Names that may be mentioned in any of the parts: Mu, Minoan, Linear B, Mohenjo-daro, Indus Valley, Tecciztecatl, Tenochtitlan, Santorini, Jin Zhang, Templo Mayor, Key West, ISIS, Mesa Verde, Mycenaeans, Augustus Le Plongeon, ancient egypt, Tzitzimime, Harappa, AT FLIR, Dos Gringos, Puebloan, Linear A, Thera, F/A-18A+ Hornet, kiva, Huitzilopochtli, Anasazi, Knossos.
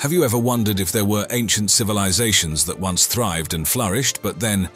Have you ever wondered if there were ancient civilizations that once thrived and flourished, but then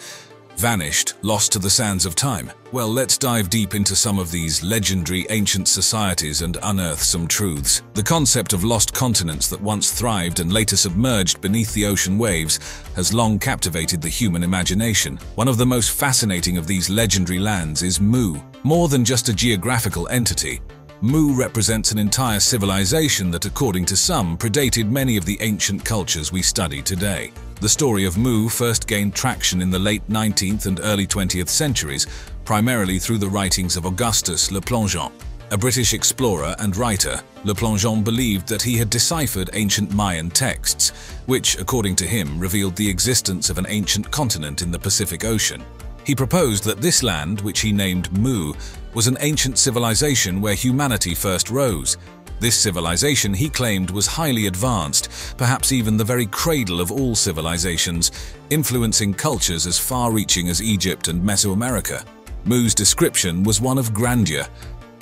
vanished, lost to the sands of time? Well, let's dive deep into some of these legendary ancient societies and unearth some truths. The concept of lost continents that once thrived and later submerged beneath the ocean waves has long captivated the human imagination. One of the most fascinating of these legendary lands is Mu. More than just a geographical entity, Mu represents an entire civilization that, according to some, predated many of the ancient cultures we study today. The story of Mu first gained traction in the late 19th and early 20th centuries, primarily through the writings of Augustus Le Plongeon. A British explorer and writer, Le Plongeon believed that he had deciphered ancient Mayan texts, which, according to him, revealed the existence of an ancient continent in the Pacific Ocean. He proposed that this land, which he named Mu, was an ancient civilization where humanity first rose. This civilization, he claimed, was highly advanced, perhaps even the very cradle of all civilizations, influencing cultures as far-reaching as Egypt and Mesoamerica. Mu's description was one of grandeur.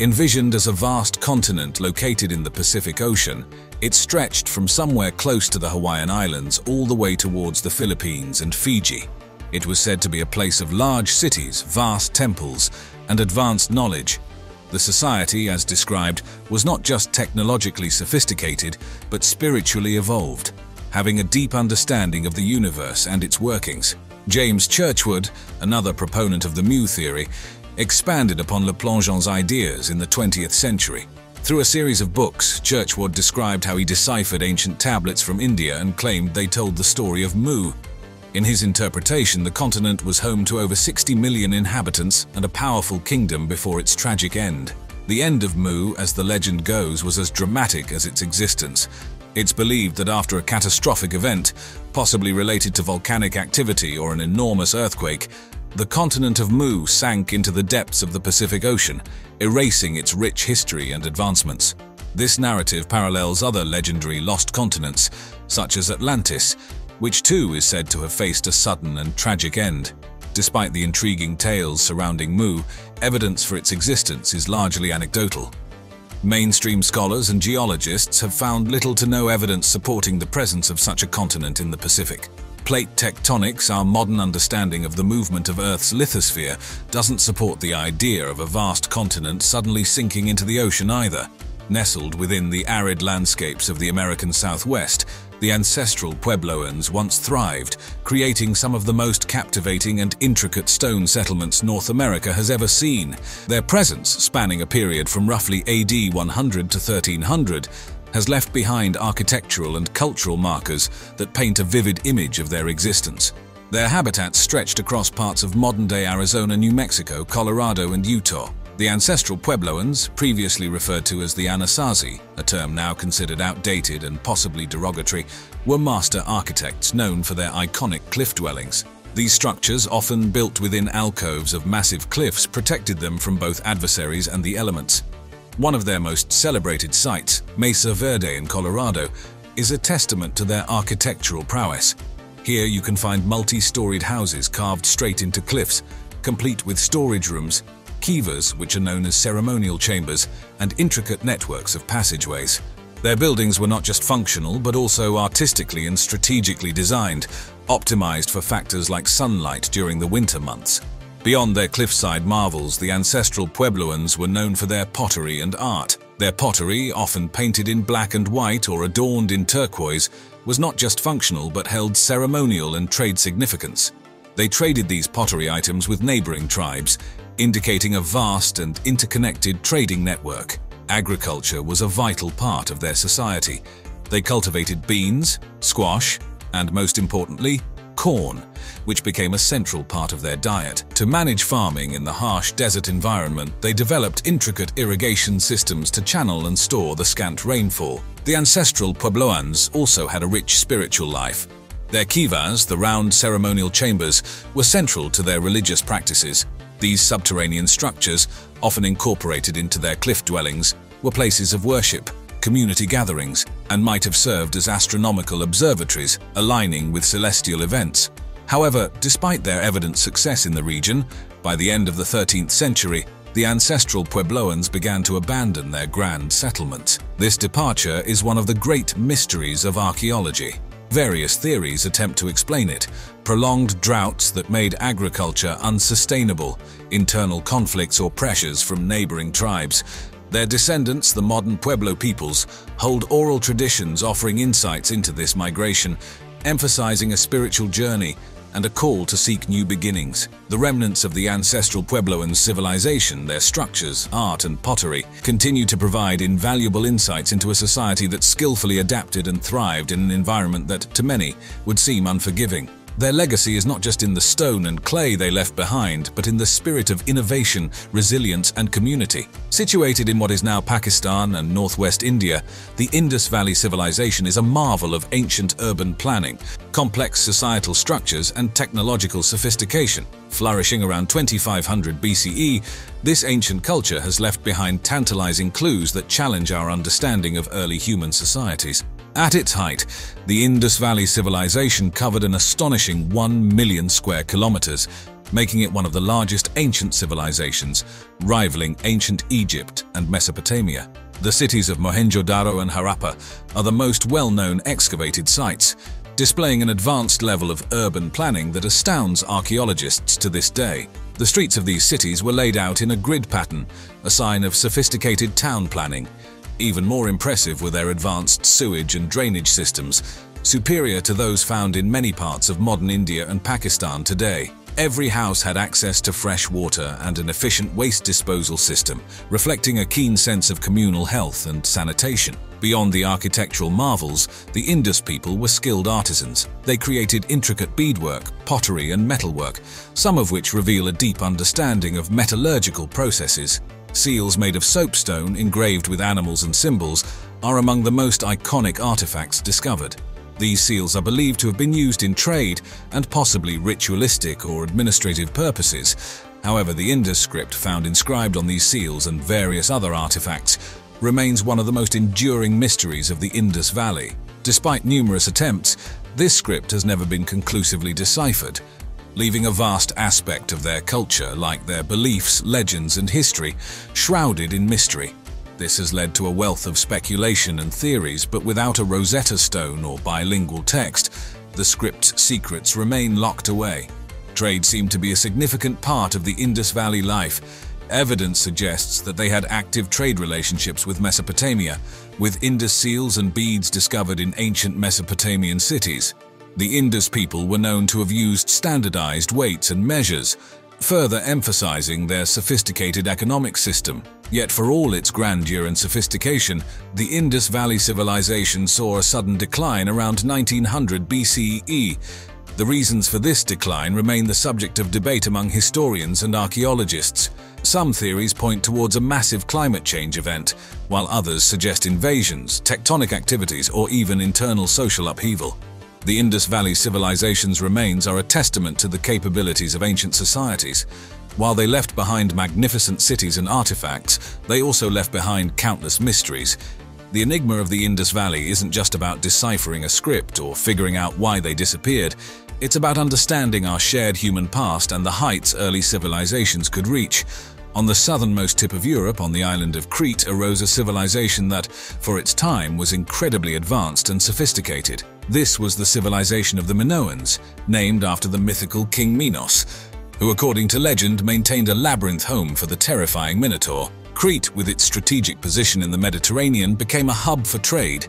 Envisioned as a vast continent located in the Pacific Ocean, it stretched from somewhere close to the Hawaiian Islands all the way towards the Philippines and Fiji. It was said to be a place of large cities, vast temples, and advanced knowledge. The society, as described, was not just technologically sophisticated, but spiritually evolved, having a deep understanding of the universe and its workings. James Churchwood, another proponent of the Mu theory, expanded upon Le Plongeon's ideas in the 20th century. Through a series of books, Churchwood described how he deciphered ancient tablets from India and claimed they told the story of Mu. In his interpretation, the continent was home to over 60 million inhabitants and a powerful kingdom before its tragic end. The end of Mu, as the legend goes, was as dramatic as its existence. It's believed that after a catastrophic event, possibly related to volcanic activity or an enormous earthquake, the continent of Mu sank into the depths of the Pacific Ocean, erasing its rich history and advancements. This narrative parallels other legendary lost continents, such as Atlantis, which too is said to have faced a sudden and tragic end. Despite the intriguing tales surrounding Mu, evidence for its existence is largely anecdotal. Mainstream scholars and geologists have found little to no evidence supporting the presence of such a continent in the Pacific. Plate tectonics, our modern understanding of the movement of Earth's lithosphere, doesn't support the idea of a vast continent suddenly sinking into the ocean either. Nestled within the arid landscapes of the American Southwest, the ancestral Puebloans once thrived, creating some of the most captivating and intricate stone settlements North America has ever seen. Their presence, spanning a period from roughly AD 100 to 1300, has left behind architectural and cultural markers that paint a vivid image of their existence. Their habitats stretched across parts of modern-day Arizona, New Mexico, Colorado, and Utah. The ancestral Puebloans, previously referred to as the Anasazi, a term now considered outdated and possibly derogatory, were master architects known for their iconic cliff dwellings. These structures, often built within alcoves of massive cliffs, protected them from both adversaries and the elements. One of their most celebrated sites, Mesa Verde in Colorado, is a testament to their architectural prowess. Here you can find multi-storied houses carved straight into cliffs, complete with storage rooms, kivas, which are known as ceremonial chambers, and intricate networks of passageways. Their buildings were not just functional, but also artistically and strategically designed, optimized for factors like sunlight during the winter months. Beyond their cliffside marvels, the ancestral Puebloans were known for their pottery and art. Their pottery, often painted in black and white or adorned in turquoise, was not just functional, but held ceremonial and trade significance. They traded these pottery items with neighboring tribes, indicating a vast and interconnected trading network. Agriculture was a vital part of their society. They cultivated beans, squash, and most importantly, corn, which became a central part of their diet. To manage farming in the harsh desert environment, they developed intricate irrigation systems to channel and store the scant rainfall. The ancestral Puebloans also had a rich spiritual life. Their kivas, the round ceremonial chambers, were central to their religious practices. These subterranean structures, often incorporated into their cliff dwellings, were places of worship, community gatherings, and might have served as astronomical observatories, aligning with celestial events. However, despite their evident success in the region, by the end of the 13th century, the ancestral Puebloans began to abandon their grand settlements. This departure is one of the great mysteries of archaeology. Various theories attempt to explain it: prolonged droughts that made agriculture unsustainable, internal conflicts or pressures from neighboring tribes. Their descendants, the modern Pueblo peoples, hold oral traditions offering insights into this migration, emphasizing a spiritual journey and a call to seek new beginnings. The remnants of the ancestral Puebloan civilization, their structures, art, and pottery, continue to provide invaluable insights into a society that skillfully adapted and thrived in an environment that, to many, would seem unforgiving. Their legacy is not just in the stone and clay they left behind, but in the spirit of innovation, resilience, and community. Situated in what is now Pakistan and northwest India, the Indus Valley civilization is a marvel of ancient urban planning, complex societal structures, and technological sophistication. Flourishing around 2500 BCE, this ancient culture has left behind tantalizing clues that challenge our understanding of early human societies. At its height, the Indus Valley civilization covered an astonishing 1 million square kilometers, making it one of the largest ancient civilizations, rivaling ancient Egypt and Mesopotamia. The cities of Mohenjo-daro and Harappa are the most well-known excavated sites, displaying an advanced level of urban planning that astounds archaeologists to this day. The streets of these cities were laid out in a grid pattern, a sign of sophisticated town planning. Even more impressive were their advanced sewage and drainage systems, superior to those found in many parts of modern India and Pakistan today. Every house had access to fresh water and an efficient waste disposal system, reflecting a keen sense of communal health and sanitation. Beyond the architectural marvels, the Indus people were skilled artisans. They created intricate beadwork, pottery, and metalwork, some of which reveal a deep understanding of metallurgical processes. Seals made of soapstone, engraved with animals and symbols, are among the most iconic artifacts discovered. These seals are believed to have been used in trade and possibly ritualistic or administrative purposes. However, the Indus script found inscribed on these seals and various other artifacts remains one of the most enduring mysteries of the Indus Valley. Despite numerous attempts, this script has never been conclusively deciphered, leaving a vast aspect of their culture, like their beliefs, legends, and history, shrouded in mystery. This has led to a wealth of speculation and theories, but without a Rosetta Stone or bilingual text, the script's secrets remain locked away. Trade seemed to be a significant part of the Indus Valley life. Evidence suggests that they had active trade relationships with Mesopotamia, with Indus seals and beads discovered in ancient Mesopotamian cities. The Indus people were known to have used standardized weights and measures, further emphasizing their sophisticated economic system. Yet for all its grandeur and sophistication, the Indus Valley civilization saw a sudden decline around 1900 BCE. The reasons for this decline remain the subject of debate among historians and archaeologists. Some theories point towards a massive climate change event, while others suggest invasions, tectonic activities, or even internal social upheaval. The Indus Valley civilization's remains are a testament to the capabilities of ancient societies. While they left behind magnificent cities and artifacts, they also left behind countless mysteries. The enigma of the Indus Valley isn't just about deciphering a script or figuring out why they disappeared. It's about understanding our shared human past and the heights early civilizations could reach. On the southernmost tip of Europe, on the island of Crete, arose a civilization that, for its time, was incredibly advanced and sophisticated. This was the civilization of the Minoans, named after the mythical King Minos, who, according to legend, maintained a labyrinth home for the terrifying Minotaur. Crete, with its strategic position in the Mediterranean, became a hub for trade,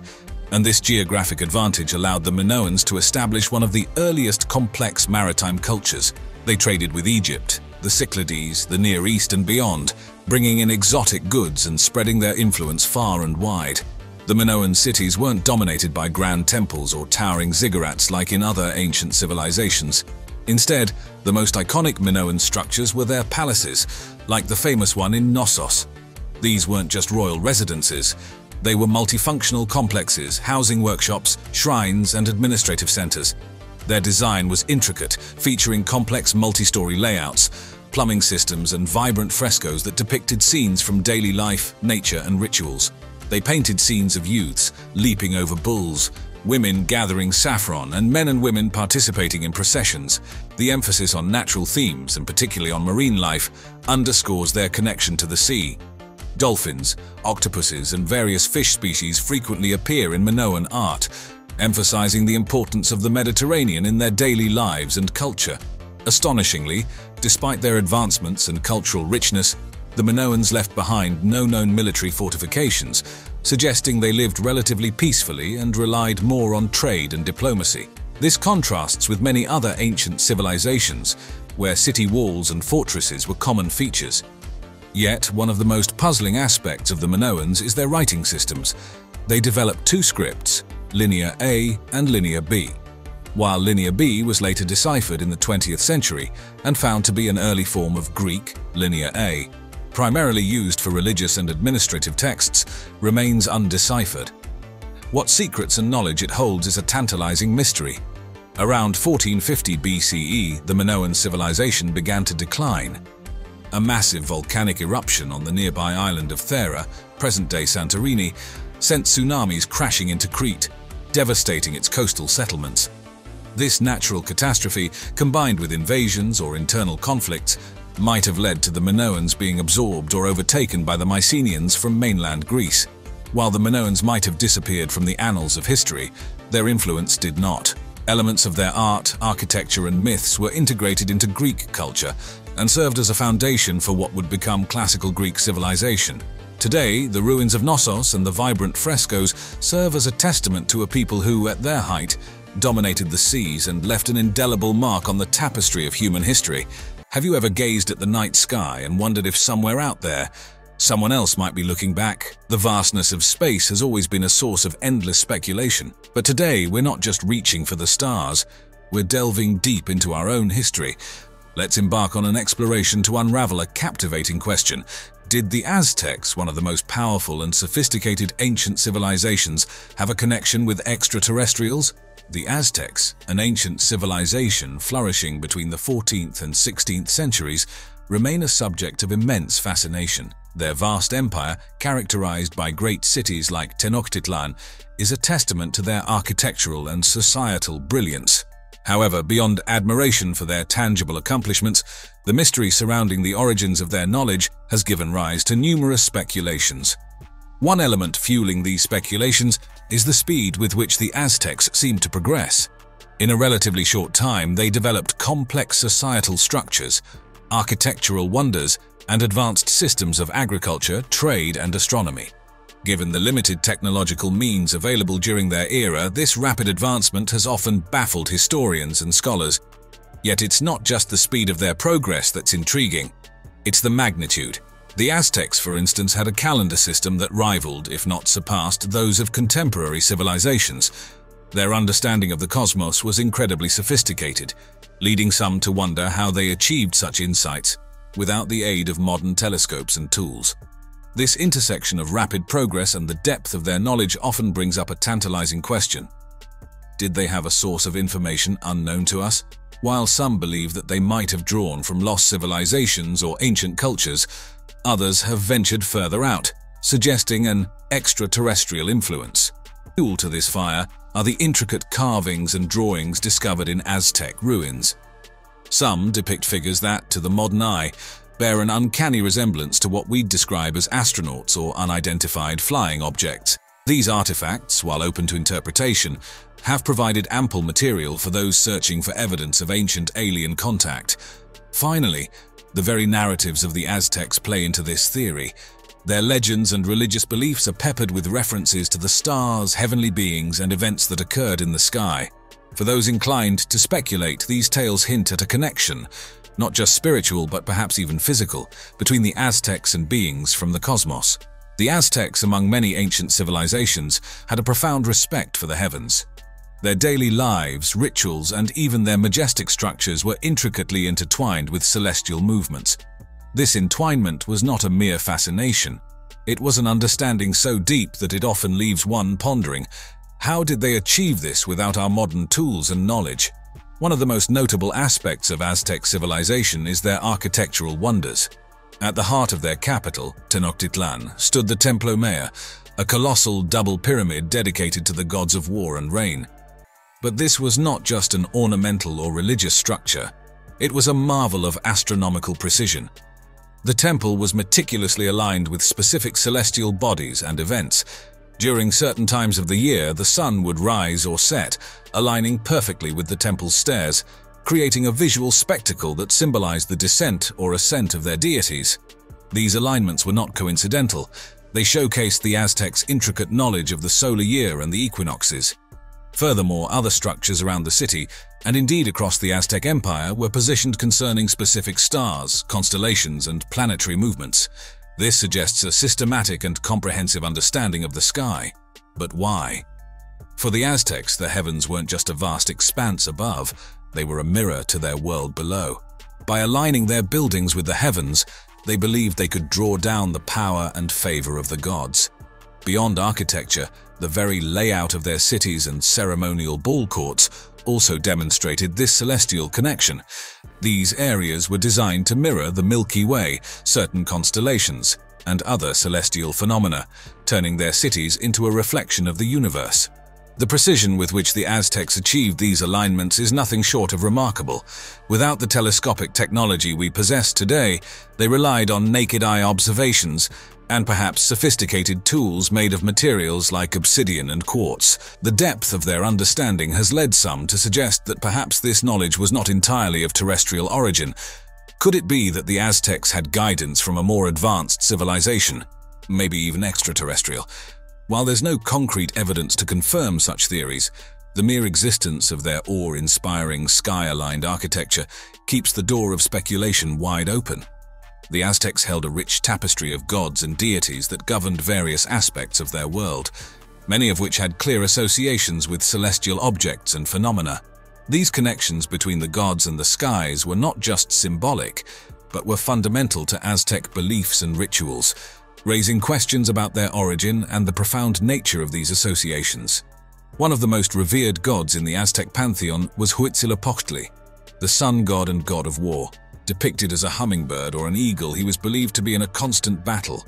and this geographic advantage allowed the Minoans to establish one of the earliest complex maritime cultures. They traded with Egypt, the Cyclades, the Near East, and beyond, bringing in exotic goods and spreading their influence far and wide. The Minoan cities weren't dominated by grand temples or towering ziggurats like in other ancient civilizations. Instead, the most iconic Minoan structures were their palaces, like the famous one in Knossos. These weren't just royal residences. They were multifunctional complexes, housing workshops, shrines, and administrative centers. Their design was intricate, featuring complex multi-story layouts, plumbing systems, and vibrant frescoes that depicted scenes from daily life, nature, and rituals. They painted scenes of youths leaping over bulls, women gathering saffron, and men and women participating in processions. The emphasis on natural themes, and particularly on marine life, underscores their connection to the sea. Dolphins, octopuses, and various fish species frequently appear in Minoan art, emphasizing the importance of the Mediterranean in their daily lives and culture. Astonishingly, despite their advancements and cultural richness, the Minoans left behind no known military fortifications, suggesting they lived relatively peacefully and relied more on trade and diplomacy. This contrasts with many other ancient civilizations, where city walls and fortresses were common features. Yet, one of the most puzzling aspects of the Minoans is their writing systems. They developed two scripts, Linear A and Linear B. While Linear B was later deciphered in the 20th century and found to be an early form of Greek, Linear A, primarily used for religious and administrative texts, remains undeciphered. What secrets and knowledge it holds is a tantalizing mystery. Around 1450 BCE, the Minoan civilization began to decline. A massive volcanic eruption on the nearby island of Thera, present-day Santorini, sent tsunamis crashing into Crete, devastating its coastal settlements. This natural catastrophe, combined with invasions or internal conflicts, might have led to the Minoans being absorbed or overtaken by the Mycenaeans from mainland Greece. While the Minoans might have disappeared from the annals of history, their influence did not. Elements of their art, architecture, and myths were integrated into Greek culture and served as a foundation for what would become classical Greek civilization. Today, the ruins of Knossos and the vibrant frescoes serve as a testament to a people who, at their height, dominated the seas and left an indelible mark on the tapestry of human history. Have you ever gazed at the night sky and wondered if somewhere out there, someone else might be looking back? The vastness of space has always been a source of endless speculation. But today, we're not just reaching for the stars, we're delving deep into our own history. Let's embark on an exploration to unravel a captivating question. Did the Aztecs, one of the most powerful and sophisticated ancient civilizations, have a connection with extraterrestrials? The Aztecs, an ancient civilization flourishing between the 14th and 16th centuries, remain a subject of immense fascination. Their vast empire, characterized by great cities like Tenochtitlan, is a testament to their architectural and societal brilliance. However, beyond admiration for their tangible accomplishments, the mystery surrounding the origins of their knowledge has given rise to numerous speculations. One element fueling these speculations is the speed with which the Aztecs seem to progress. In a relatively short time, they developed complex societal structures, architectural wonders, and advanced systems of agriculture, trade, and astronomy. Given the limited technological means available during their era, this rapid advancement has often baffled historians and scholars. Yet it's not just the speed of their progress that's intriguing, it's the magnitude. The Aztecs, for instance, had a calendar system that rivaled, if not surpassed, those of contemporary civilizations. Their understanding of the cosmos was incredibly sophisticated, leading some to wonder how they achieved such insights without the aid of modern telescopes and tools. This intersection of rapid progress and the depth of their knowledge often brings up a tantalizing question. Did they have a source of information unknown to us? While some believe that they might have drawn from lost civilizations or ancient cultures, others have ventured further out, suggesting an extraterrestrial influence. Fuel to this fire are the intricate carvings and drawings discovered in Aztec ruins. Some depict figures that, to the modern eye, bear an uncanny resemblance to what we'd describe as astronauts or unidentified flying objects. These artifacts, while open to interpretation, have provided ample material for those searching for evidence of ancient alien contact. Finally, the very narratives of the Aztecs play into this theory. Their legends and religious beliefs are peppered with references to the stars, heavenly beings, and events that occurred in the sky. For those inclined to speculate, these tales hint at a connection, not just spiritual but perhaps even physical, between the Aztecs and beings from the cosmos. The Aztecs, among many ancient civilizations, had a profound respect for the heavens. Their daily lives, rituals, and even their majestic structures were intricately intertwined with celestial movements. This entwinement was not a mere fascination. It was an understanding so deep that it often leaves one pondering, how did they achieve this without our modern tools and knowledge? One of the most notable aspects of Aztec civilization is their architectural wonders. At the heart of their capital, Tenochtitlan, stood the Templo Mayor, a colossal double pyramid dedicated to the gods of war and rain. But this was not just an ornamental or religious structure, it was a marvel of astronomical precision. The temple was meticulously aligned with specific celestial bodies and events. During certain times of the year, the sun would rise or set, aligning perfectly with the temple's stairs, creating a visual spectacle that symbolized the descent or ascent of their deities. These alignments were not coincidental. They showcased the Aztecs' intricate knowledge of the solar year and the equinoxes. Furthermore, other structures around the city, and indeed across the Aztec Empire, were positioned concerning specific stars, constellations, and planetary movements. This suggests a systematic and comprehensive understanding of the sky. But why? For the Aztecs, the heavens weren't just a vast expanse above, they were a mirror to their world below. By aligning their buildings with the heavens, they believed they could draw down the power and favor of the gods. Beyond architecture, the very layout of their cities and ceremonial ball courts also demonstrated this celestial connection. These areas were designed to mirror the Milky Way, certain constellations, and other celestial phenomena, turning their cities into a reflection of the universe. The precision with which the Aztecs achieved these alignments is nothing short of remarkable. Without the telescopic technology we possess today, they relied on naked-eye observations and perhaps sophisticated tools made of materials like obsidian and quartz. The depth of their understanding has led some to suggest that perhaps this knowledge was not entirely of terrestrial origin. Could it be that the Aztecs had guidance from a more advanced civilization, maybe even extraterrestrial? While there's no concrete evidence to confirm such theories, the mere existence of their awe-inspiring sky-aligned architecture keeps the door of speculation wide open. The Aztecs held a rich tapestry of gods and deities that governed various aspects of their world, many of which had clear associations with celestial objects and phenomena. These connections between the gods and the skies were not just symbolic, but were fundamental to Aztec beliefs and rituals, raising questions about their origin and the profound nature of these associations. One of the most revered gods in the Aztec pantheon was Huitzilopochtli, the sun god and god of war. Depicted as a hummingbird or an eagle, he was believed to be in a constant battle,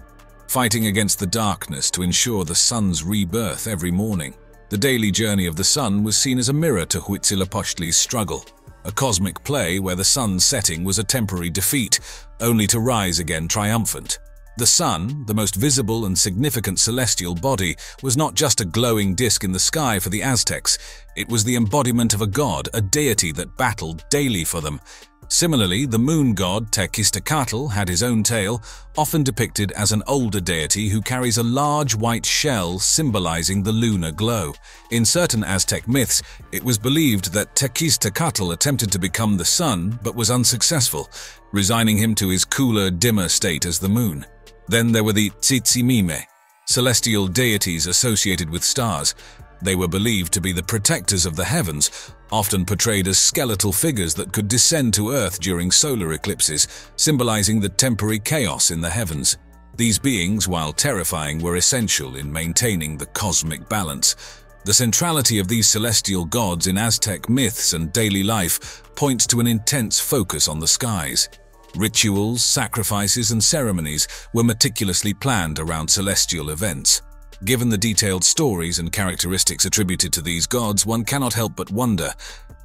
fighting against the darkness to ensure the sun's rebirth every morning. The daily journey of the sun was seen as a mirror to Huitzilopochtli's struggle, a cosmic play where the sun's setting was a temporary defeat, only to rise again triumphant. The sun, the most visible and significant celestial body, was not just a glowing disk in the sky for the Aztecs, it was the embodiment of a god, a deity that battled daily for them. Similarly, the moon god Tecciztecatl had his own tale, often depicted as an older deity who carries a large white shell symbolizing the lunar glow. In certain Aztec myths, it was believed that Tecciztecatl attempted to become the sun but was unsuccessful, resigning him to his cooler, dimmer state as the moon. Then there were the Tzitzimime, celestial deities associated with stars. They were believed to be the protectors of the heavens, often portrayed as skeletal figures that could descend to Earth during solar eclipses, symbolizing the temporary chaos in the heavens. These beings, while terrifying, were essential in maintaining the cosmic balance. The centrality of these celestial gods in Aztec myths and daily life points to an intense focus on the skies. Rituals, sacrifices, and ceremonies were meticulously planned around celestial events. Given the detailed stories and characteristics attributed to these gods, one cannot help but wonder,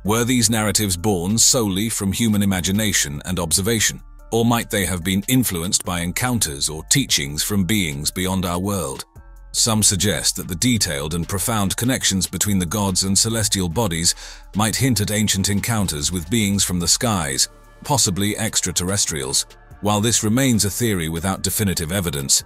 were these narratives born solely from human imagination and observation? Or might they have been influenced by encounters or teachings from beings beyond our world? Some suggest that the detailed and profound connections between the gods and celestial bodies might hint at ancient encounters with beings from the skies, possibly extraterrestrials. While this remains a theory without definitive evidence,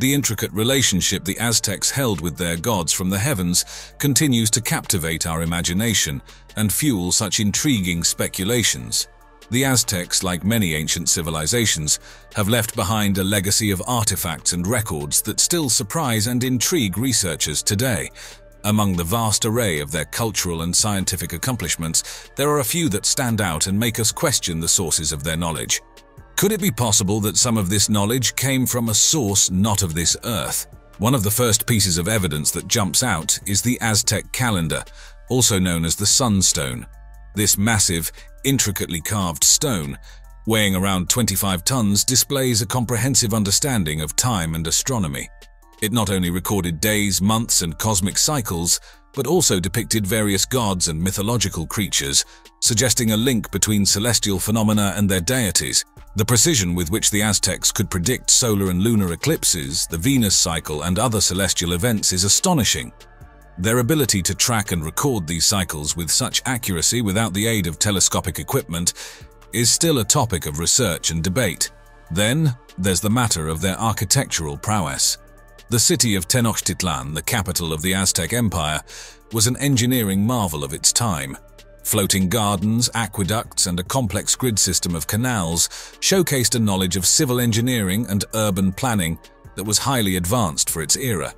the intricate relationship the Aztecs held with their gods from the heavens continues to captivate our imagination and fuel such intriguing speculations. The Aztecs, like many ancient civilizations, have left behind a legacy of artifacts and records that still surprise and intrigue researchers today. Among the vast array of their cultural and scientific accomplishments, there are a few that stand out and make us question the sources of their knowledge. Could it be possible that some of this knowledge came from a source not of this earth? One of the first pieces of evidence that jumps out is the Aztec calendar, also known as the Sunstone. This massive, intricately carved stone, weighing around 25 tons, displays a comprehensive understanding of time and astronomy. It not only recorded days, months, and cosmic cycles, but also depicted various gods and mythological creatures, suggesting a link between celestial phenomena and their deities. The precision with which the Aztecs could predict solar and lunar eclipses, the Venus cycle, and other celestial events is astonishing. Their ability to track and record these cycles with such accuracy without the aid of telescopic equipment is still a topic of research and debate. Then, there's the matter of their architectural prowess. The city of Tenochtitlan, the capital of the Aztec Empire, was an engineering marvel of its time. Floating gardens, aqueducts, and a complex grid system of canals showcased a knowledge of civil engineering and urban planning that was highly advanced for its era.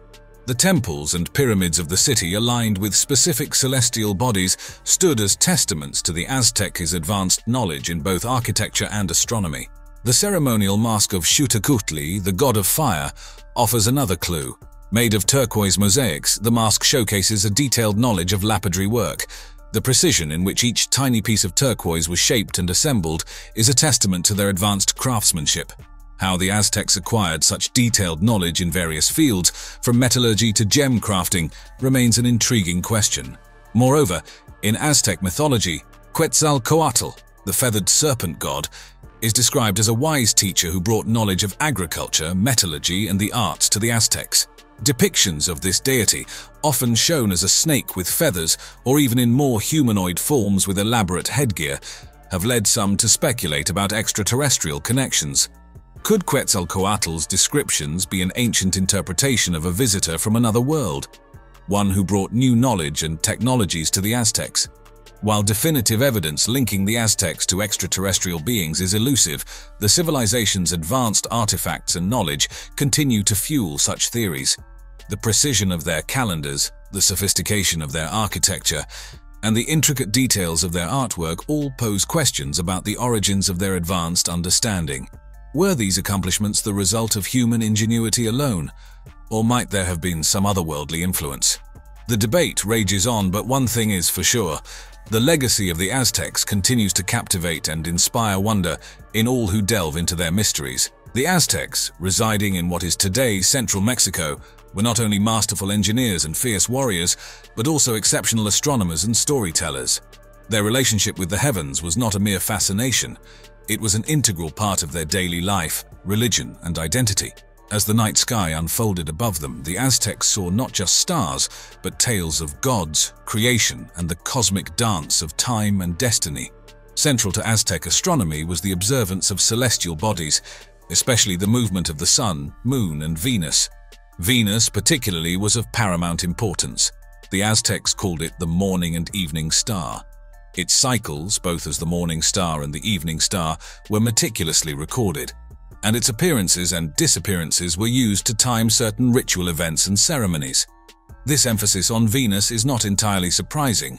The temples and pyramids of the city, aligned with specific celestial bodies, stood as testaments to the Aztec's advanced knowledge in both architecture and astronomy. The ceremonial mask of Huitzilopochtli, the god of fire, offers another clue. Made of turquoise mosaics, the mask showcases a detailed knowledge of lapidary work. The precision in which each tiny piece of turquoise was shaped and assembled is a testament to their advanced craftsmanship. How the Aztecs acquired such detailed knowledge in various fields, from metallurgy to gem crafting, remains an intriguing question. Moreover, in Aztec mythology, Quetzalcoatl, the feathered serpent god, is described as a wise teacher who brought knowledge of agriculture, metallurgy, and the arts to the Aztecs. Depictions of this deity, often shown as a snake with feathers or even in more humanoid forms with elaborate headgear, have led some to speculate about extraterrestrial connections. Could Quetzalcoatl's descriptions be an ancient interpretation of a visitor from another world, one who brought new knowledge and technologies to the Aztecs? While definitive evidence linking the Aztecs to extraterrestrial beings is elusive, the civilization's advanced artifacts and knowledge continue to fuel such theories. The precision of their calendars, the sophistication of their architecture, and the intricate details of their artwork all pose questions about the origins of their advanced understanding. Were these accomplishments the result of human ingenuity alone, or might there have been some otherworldly influence? The debate rages on, but one thing is for sure. The legacy of the Aztecs continues to captivate and inspire wonder in all who delve into their mysteries. The Aztecs, residing in what is today central Mexico, were not only masterful engineers and fierce warriors, but also exceptional astronomers and storytellers. Their relationship with the heavens was not a mere fascination. It was an integral part of their daily life, religion, and identity. As the night sky unfolded above them, the Aztecs saw not just stars, but tales of gods, creation, and the cosmic dance of time and destiny. Central to Aztec astronomy was the observance of celestial bodies, especially the movement of the Sun, Moon, and Venus. Venus, particularly, was of paramount importance. The Aztecs called it the morning and evening star. Its cycles, both as the morning star and the evening star, were meticulously recorded, and its appearances and disappearances were used to time certain ritual events and ceremonies. This emphasis on Venus is not entirely surprising,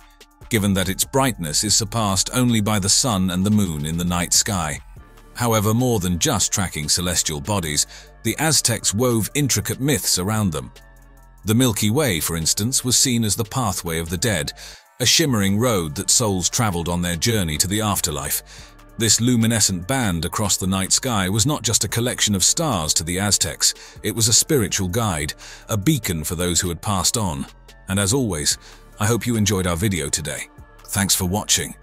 given that its brightness is surpassed only by the Sun and the Moon in the night sky. However, more than just tracking celestial bodies, the Aztecs wove intricate myths around them. The Milky Way, for instance, was seen as the pathway of the dead, a shimmering road that souls traveled on their journey to the afterlife. This luminescent band across the night sky was not just a collection of stars to the Aztecs, it was a spiritual guide, a beacon for those who had passed on. And as always, I hope you enjoyed our video today. Thanks for watching.